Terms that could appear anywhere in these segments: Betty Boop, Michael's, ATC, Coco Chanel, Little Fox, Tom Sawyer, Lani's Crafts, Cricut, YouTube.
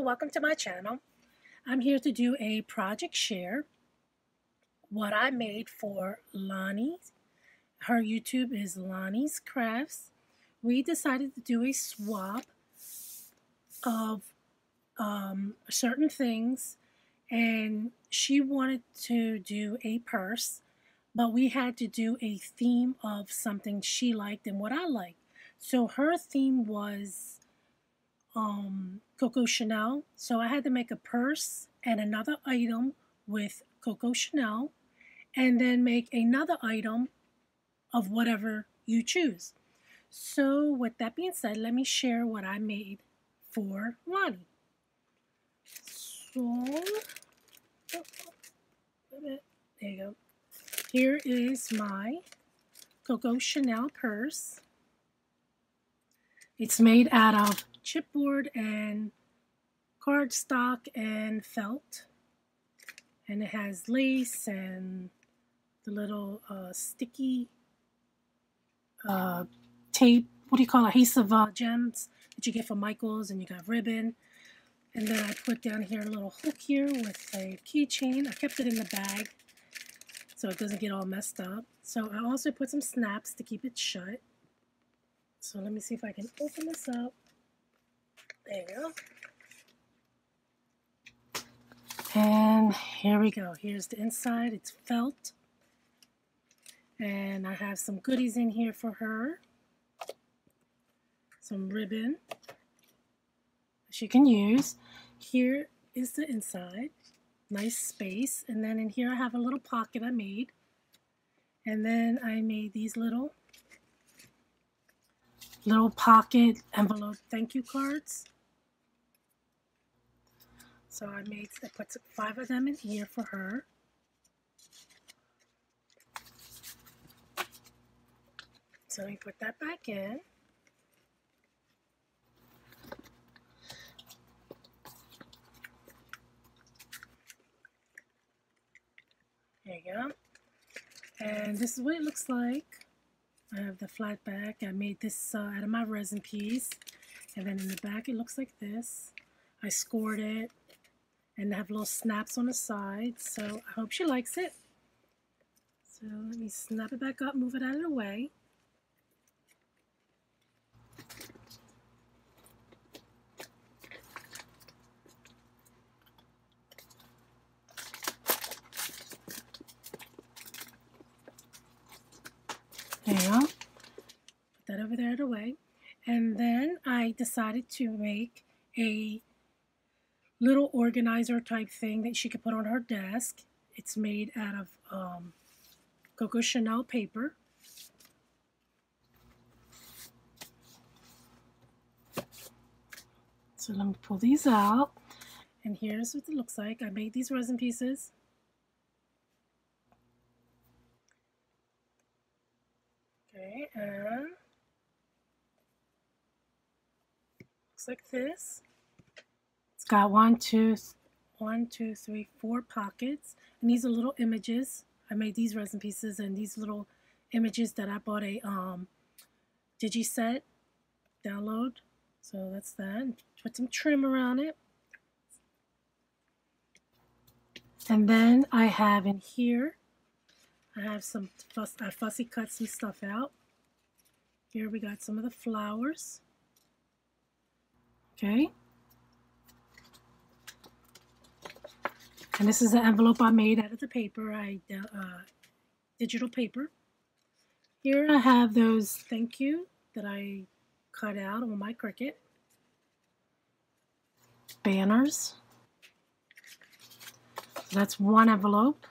Hello, welcome to my channel. I'm here to do a project share, what I made for Lani. Her YouTube is Lani's Crafts. We decided to do a swap of certain things, and she wanted to do a purse, but we had to do a theme of something she liked and what I liked. So her theme was Coco Chanel, so I had to make a purse and another item with Coco Chanel, and then make another item of whatever you choose. So with that being said, let me share what I made for Lani. So there you go. Here is my Coco Chanel purse. It's made out of chipboard and cardstock and felt, and it has lace and the little sticky tape, what do you call it, adhesive gems that you get from Michael's, and you got ribbon. And then I put down here a little hook here with a keychain. I kept it in the bag so it doesn't get all messed up. So I also put some snaps to keep it shut. So let me see if I can open this up. There you go. And here we go. Here's the inside. It's felt. And I have some goodies in here for her. Some ribbon she can use. Here is the inside. Nice space. And then in here I have a little pocket I made. And then I made these little pocket envelope thank you cards. So I put 5 of them in here for her. So we put that back in. There you go. And this is what it looks like. I have the flat back. I made this out of my resin piece. And then in the back it looks like this. I scored it. And I have little snaps on the side. So I hope she likes it. So let me snap it back up, move it out of the way. Now, put that over there away, and then I decided to make a little organizer type thing that she could put on her desk. It's made out of Coco Chanel paper. So let me pull these out, and here's what it looks like. I made these resin pieces. And looks like this. It's got 4 pockets, and these are little images. I made these resin pieces and these little images that I bought a digi set download. So that's that. Put some trim around it, and then I have in here. I have some fussy cut some stuff out. Here we got some of the flowers. Okay. And this is the envelope I made out of the paper, digital paper. Here I have those thank you that I cut out on my Cricut. Banners. So that's one envelope.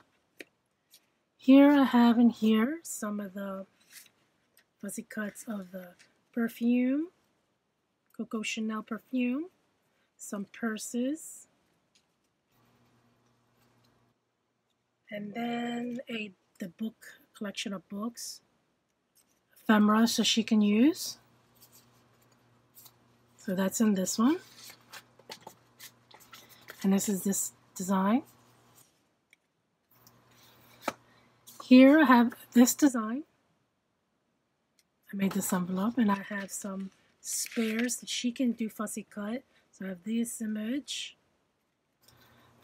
Here I have in here some of the fuzzy cuts of the perfume, Coco Chanel perfume, some purses, and then the book collection of books, ephemera so she can use. So that's in this one, and this is this design. Here I have this design. I made this envelope, and I have some spares that she can do fussy cut. So I have this image,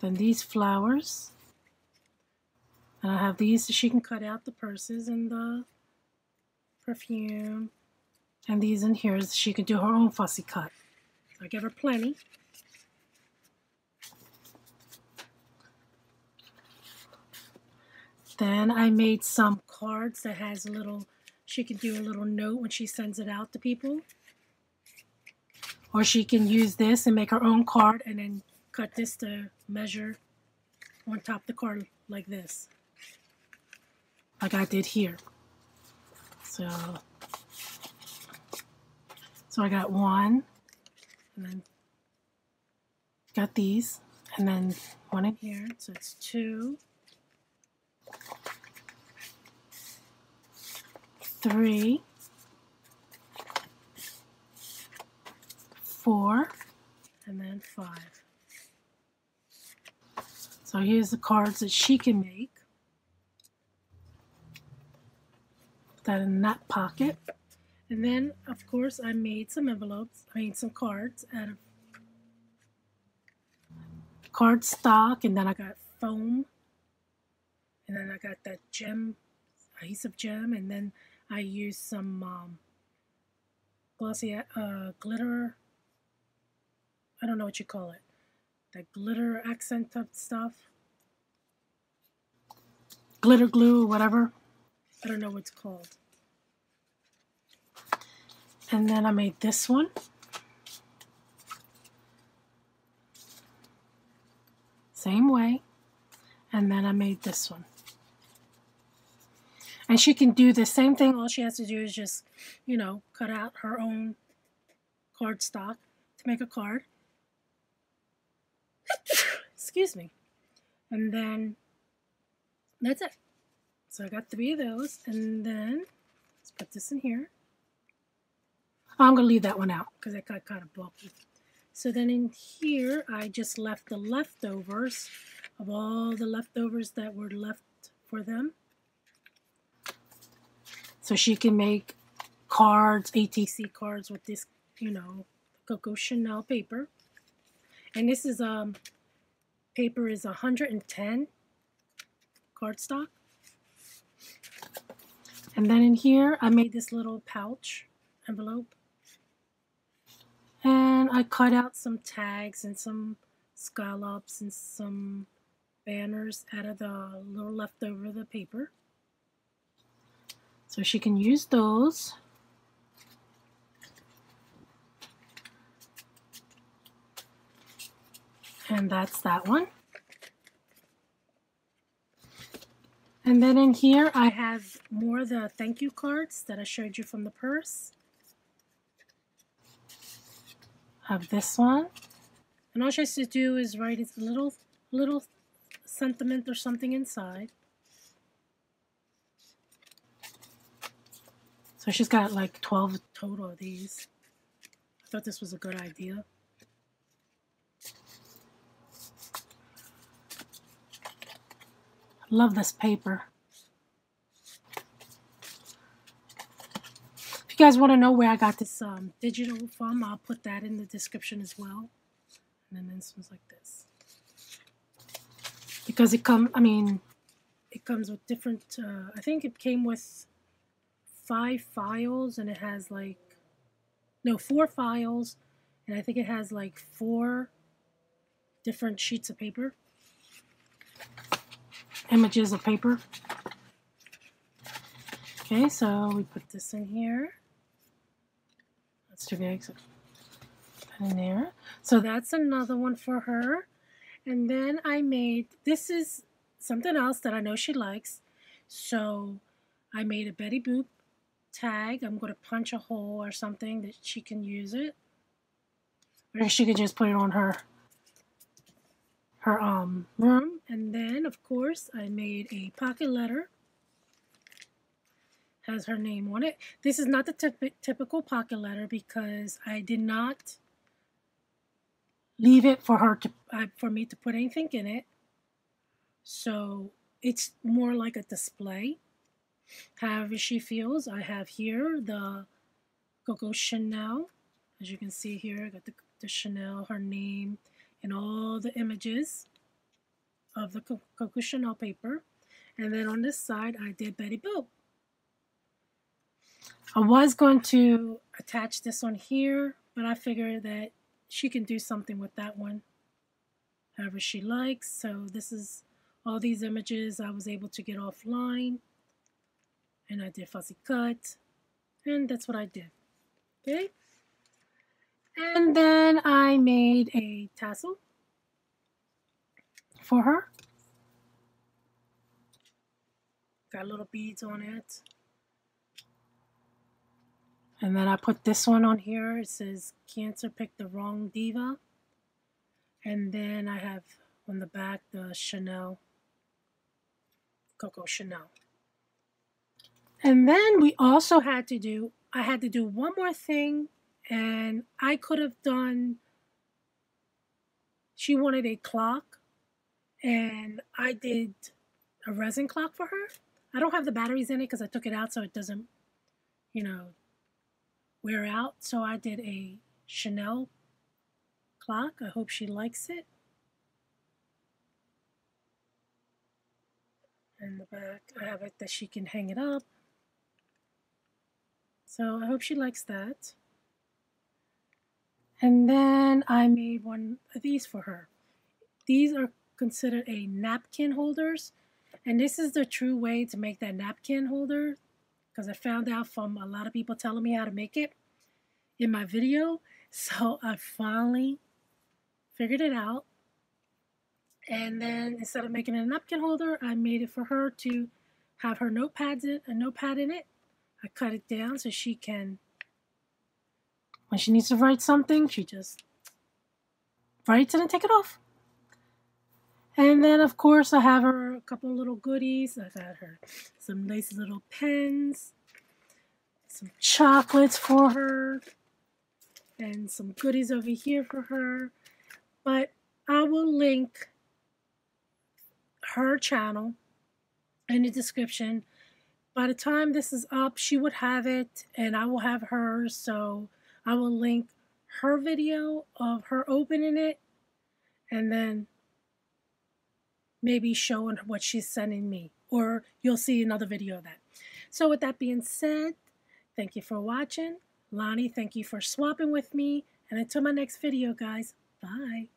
then these flowers, and I have these so she can cut out the purses and the perfume, and these in here so she can do her own fussy cut. So I give her plenty. Then I made some cards that has a little, she can do a little note when she sends it out to people. Or she can use this and make her own card and then cut this to measure on top of the card like this. Like I did here. So I got one, and then got these, and then one in here, so it's two. 3, 4, and then 5. So here's the cards that she can make. Put that in that pocket. And then, of course, I made some envelopes. I made some cards out of cardstock, and then I got foam, and then I got that gem, adhesive gem, and then I used some glossy glitter, I don't know what you call it, that glitter accent type stuff, glitter glue or whatever, I don't know what it's called. And then I made this one, same way, and then I made this one. And she can do the same thing. All she has to do is just, you know, cut out her own cardstock to make a card. Excuse me. And then that's it. So I got 3 of those. And then let's put this in here. I'm going to leave that one out because it got kind of bulky. So then in here, I just left the leftovers of all the leftovers that were left for them. So she can make cards, ATC cards with this, you know, Coco Chanel paper. And this is, paper is 110 cardstock. And then in here, I made this little pouch envelope. And I cut out some tags and some scallops and some banners out of the little leftover of the paper. So she can use those. And that's that one. And then in here I have more of the thank you cards that I showed you from the purse. I have this one. And all she has to do is write a little sentiment or something inside. So she's got like 12 total of these. I thought this was a good idea. I love this paper. If you guys want to know where I got this digital from, I'll put that in the description as well. And then this one's like this. Because it comes with different, I think it came with 5 files, and it has like, no, 4 files, and I think it has like 4 different sheets of paper, images of paper. Okay, so we put this in here. That's too big, so put in there. So that's another one for her. And then I made, this is something else that I know she likes, so I made a Betty Boop tag. I'm going to punch a hole or something that she can use it, or she could just put it on her room. And then of course I made a pocket letter, has her name on it. This is not the typical pocket letter because I did not leave it for her to for me to put anything in it, so it's more like a display. However she feels. I have here the Coco Chanel. As you can see here, I got the the Chanel, her name, and all the images of the Coco Chanel paper. And then on this side, I did Betty Boop. I was going to attach this on here, but I figured that she can do something with that one however she likes. So this is all these images I was able to get offline. And I did fuzzy cut. And that's what I did. Okay. And then I made a tassel for her. Got little beads on it. And then I put this one on here. It says, Cancer picked the wrong diva. And then I have on the back the Chanel, Coco Chanel. And then we also had to do, I had to do one more thing, and I could have done, she wanted a clock, and I did a resin clock for her. I don't have the batteries in it because I took it out so it doesn't, you know, wear out. So I did a Chanel clock. I hope she likes it. In the back, I have it that she can hang it up. So I hope she likes that. And then I made one of these for her. These are considered a napkin holders. And this is the true way to make that napkin holder, because I found out from a lot of people telling me how to make it in my video. So I finally figured it out. And then instead of making it a napkin holder, I made it for her to have her notepads in, a notepad in it. I cut it down so she can, when she needs to write something, she just writes it and take it off. And then, of course, I have her a couple of little goodies. I got her some nice little pens, some chocolates for her, and some goodies over here for her. But I will link her channel in the description. By the time this is up, she would have it, and I will have hers. So I will link her video of her opening it, and then maybe showing what she's sending me, or you'll see another video of that. So with that being said, thank you for watching. Lani, thank you for swapping with me, and until my next video, guys, bye.